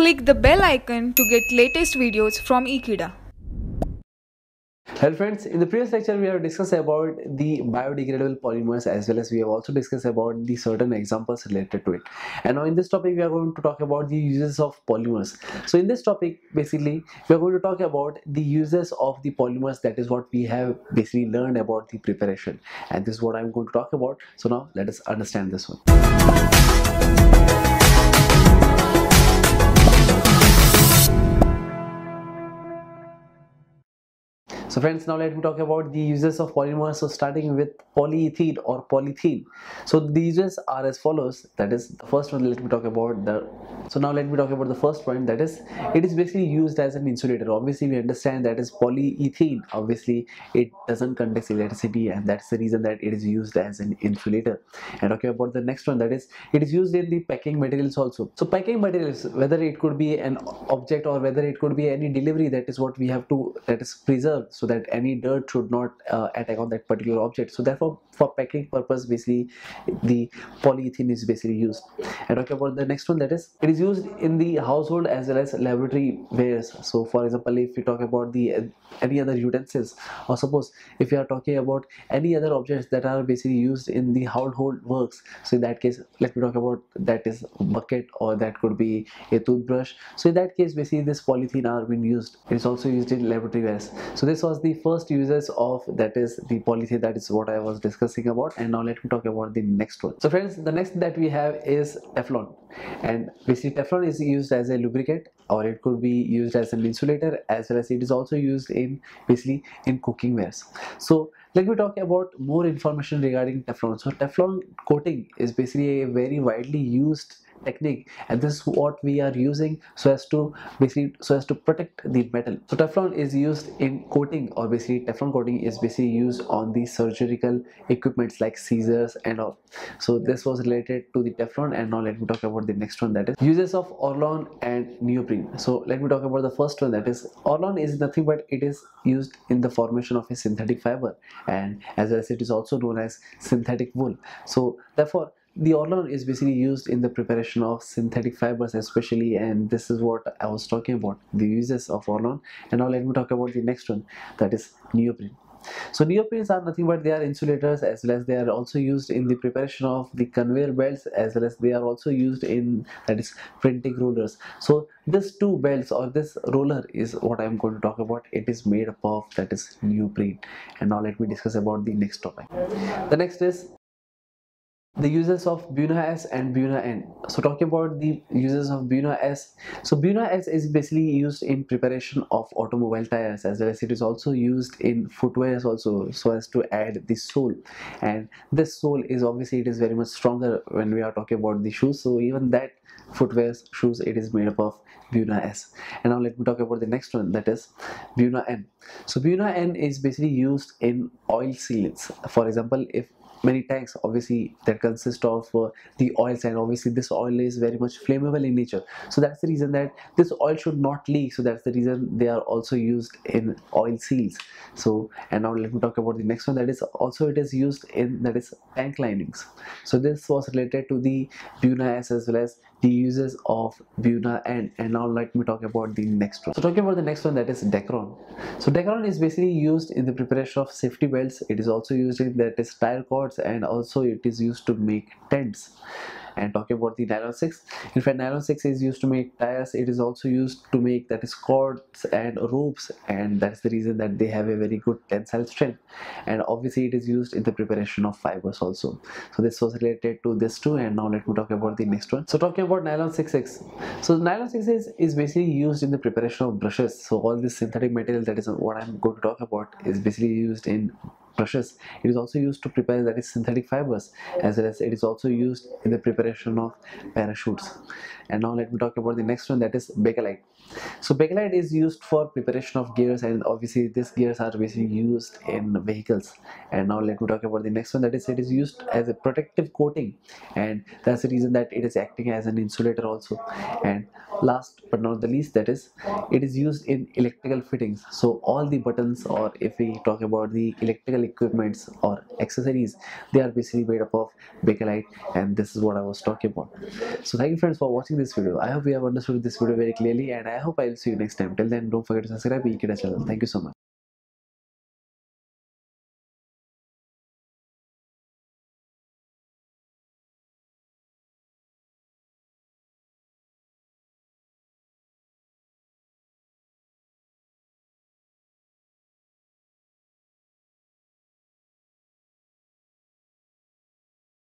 Click the bell icon to get latest videos from Ekeeda. Hello friends, in the previous lecture we have discussed about the biodegradable polymers, as well as we have also discussed about the certain examples related to it. And now in this topic we are going to talk about the uses of polymers. So in this topic basically we are going to talk about the uses of the polymers. That is what we have basically learned about the preparation, and this is what I am going to talk about. So now let us understand this one. So friends, now let me talk about the uses of polymers. So starting with polyethene or polythene. So the uses are as follows. That is the first one. Let me talk about the first one. That is, it is basically used as an insulator. Obviously, we understand that is polyethene. Obviously, it doesn't conduct electricity, and that's the reason that it is used as an insulator. And talking about the next one, that is, it is used in the packing materials also. So packing materials, whether it could be an object or whether it could be any delivery, that is what we have to, that is preserved, so that any dirt should not attack on that particular object. So therefore, for packing purpose, basically the polyethene is basically used. And talking about the next one, that is, it is used in the household as well as laboratory wares. So for example, if you talk about the any other utensils, or suppose if you are talking about any other objects that are basically used in the household works. So in that case, let me talk about that is bucket, or that could be a toothbrush. So in that case, basically this polyethene are being used. It is also used in laboratory wares. So this was the first uses of, that is, the polyethene. That is what I was discussing about. And now let me talk about the next one. So friends, the next that we have is Teflon. And basically Teflon is used as a lubricant, or it could be used as an insulator, as well as it is also used in basically in cooking wares. So let me talk about more information regarding Teflon. So Teflon coating is basically a very widely used technique, and this is what we are using so as to protect the metal. So Teflon is used in coating, or basically Teflon coating is basically used on the surgical equipments like scissors and all. So this was related to the Teflon. And now let me talk about the next one, that is uses of Orlon and Neoprene. So let me talk about the first one, that is Orlon is nothing but it is used in the formation of a synthetic fiber, and as well as it is also known as synthetic wool. So therefore the Orlon is basically used in the preparation of synthetic fibers especially, and this is what I was talking about, the uses of Orlon. And now let me talk about the next one, that is neoprene. So neoprenes are nothing but they are insulators, as well as they are also used in the preparation of the conveyor belts, as well as they are also used in, that is, printing rollers. So this two belts or this roller is what I am going to talk about. It is made up of, that is, neoprene. And now let me discuss about the next topic. The next is the uses of Buna S and Buna N. So talking about the uses of Buna S. So Buna S is basically used in preparation of automobile tires, as well as it is also used in footwear also, so as to add the sole. And this sole is obviously, it is very much stronger when we are talking about the shoes. So even that footwear, shoes, it is made up of Buna S. And now let me talk about the next one, that is Buna N. So Buna N is basically used in oil sealants. For example, if many tanks obviously that consist of the oils, and obviously this oil is very much flammable in nature, so that's the reason that this oil should not leak. So that's the reason they are also used in oil seals. So and now let me talk about the next one, that is also it is used in, that is, tank linings. So this was related to the Buna S as well as the uses of Buna N. And now let me talk about the next one. So talking about the next one, that is Dacron. So Dacron is basically used in the preparation of safety belts. It is also used in, that is, tire cords, and also it is used to make tents. And talking about the nylon 6, in fact nylon 6 is used to make tires. It is also used to make, that is, cords and ropes, and that's the reason that they have a very good tensile strength. And obviously it is used in the preparation of fibers also. So this was related to this too. And now let me talk about the next one. So talking about nylon 6,6. So nylon 6 is basically used in the preparation of brushes. So all this synthetic material, that is what I'm going to talk about, is basically used in brushes. It is also used to prepare, that is, synthetic fibers, as well as it is also used in the preparation of parachutes. And now let me talk about the next one, that is Bakelite. So Bakelite is used for preparation of gears, and obviously these gears are basically used in vehicles. And now let me talk about the next one, that is it is used as a protective coating, and that's the reason that it is acting as an insulator also. And last but not the least, that is it is used in electrical fittings. So all the buttons, or if we talk about the electrical equipments or accessories, they are basically made up of Bakelite, and this is what I was talking about. So thank you friends for watching this video. I hope you have understood this video very clearly, and I hope I will see you next time. Till then, don't forget to subscribe to Ekeeda channel. Thank you so much.